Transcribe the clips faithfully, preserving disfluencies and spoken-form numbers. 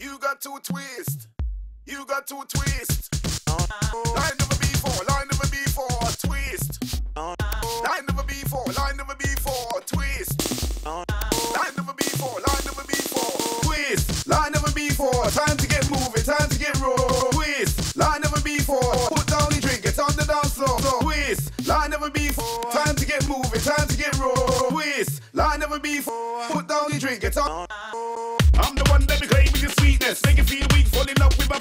You got two twists. You got two twists. Line never before, line never before, twist. Line never before, line never before, twist. Line never before, line never before, twist. Line never before, time to get moving, time to get roll. Twist. Line never before, put down the drink, get on the dance floor. Twist. Line never before, time to get moving, time to get roll. Twist. Line never before, put down the drink, get on. I'm the one that be claiming your sweetness, make you feel weak, fall in love with my.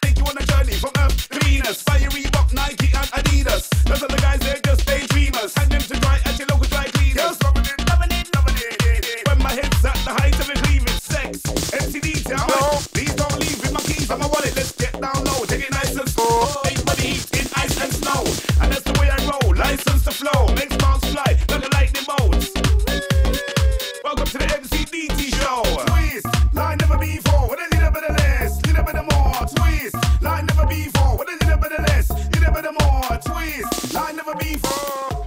Take you on a journey from Earth to Venus, fiery buck, Nike and Adidas. Those other guys, they're just daydreamers. Hang them to dry at your local dry cleaners. Girls loving it, loving it, loving it. When my head's at the height of it, cleavage, sex. M C D T, I'm no. Please don't leave with my keys on my wallet. Let's get down low, take it nice and slow. Take my heat in ice and snow, and that's the way I roll. License to flow, next bounce fly like a lightning bolt. Welcome to the M C D T show. Line never before, with a little bit of less, little bit of more, twist. Line never before, with a little bit of less, little bit of more, twist. Line never before,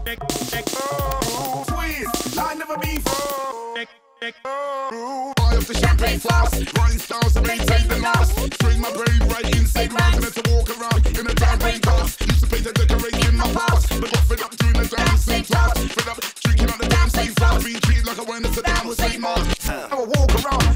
twist. Line never before. Buy up the champagne flask, grind styles to maintain the last. Train my brain right inside round, meant to walk around in a damn rain cast. Used to paint and decorate in my past, but got fed up doing the damn same task. Fed up drinking on the damn same flask, being treated like I weren't as a damn was same mask. I would walk around.